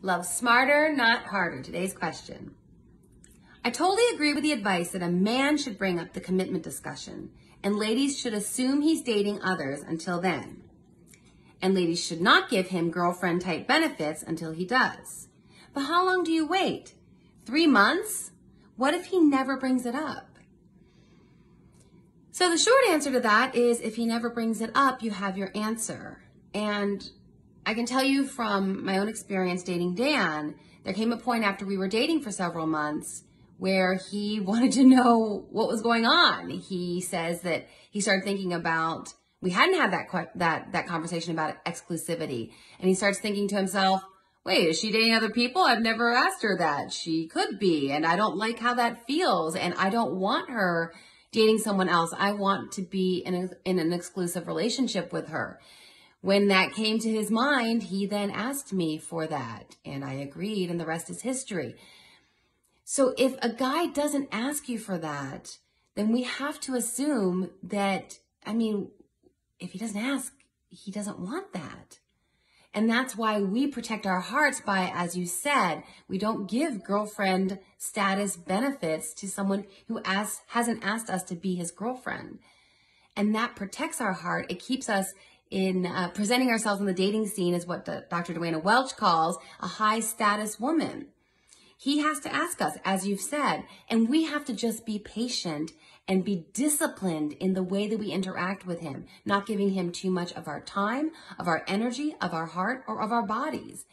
Love smarter, not harder. Today's question. I totally agree with the advice that a man should bring up the commitment discussion, and ladies should assume he's dating others until then. And ladies should not give him girlfriend-type benefits until he does. But how long do you wait? 3 months? What if he never brings it up? So the short answer to that is, if he never brings it up, you have your answer. And I can tell you from my own experience dating Dan, there came a point after we were dating for several months where he wanted to know what was going on. He says that he started thinking about, we hadn't had that conversation about exclusivity. And he starts thinking to himself, wait, is she dating other people? I've never asked her that. She could be, and I don't like how that feels, and I don't want her dating someone else. I want to be in an exclusive relationship with her. When that came to his mind, he then asked me for that, and I agreed, and the rest is history. So if a guy doesn't ask you for that, then we have to assume that, I mean, if he doesn't ask, he doesn't want that. And that's why we protect our hearts by, as you said, we don't give girlfriend status benefits to someone who hasn't asked us to be his girlfriend. And that protects our heart. It keeps us in presenting ourselves in the dating scene as what Dr. Duana Welch calls a high status woman. He has to ask us, as you've said, and we have to just be patient and be disciplined in the way that we interact with him, not giving him too much of our time, of our energy, of our heart, or of our bodies.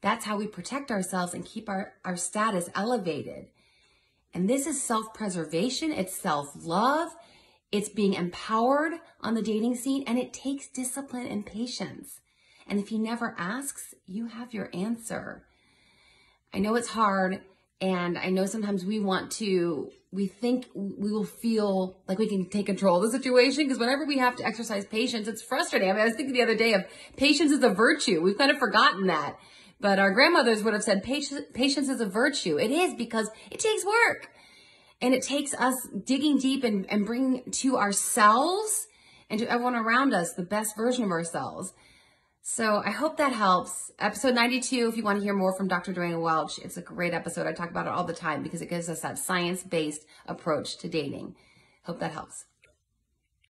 That's how we protect ourselves and keep our status elevated. And this is self-preservation, it's self-love, it's being empowered on the dating scene, and it takes discipline and patience. And if he never asks, you have your answer. I know it's hard, and I know sometimes we think we will feel like we can take control of the situation, because whenever we have to exercise patience, it's frustrating. I mean, I was thinking the other day of patience is a virtue. We've kind of forgotten that, but our grandmothers would have said patience is a virtue. It is, because it takes work, and it takes us digging deep and bringing to ourselves and to everyone around us the best version of ourselves. So I hope that helps. Episode 92, if you want to hear more from Dr. Duana Welch, it's a great episode. I talk about it all the time because it gives us that science-based approach to dating. Hope that helps.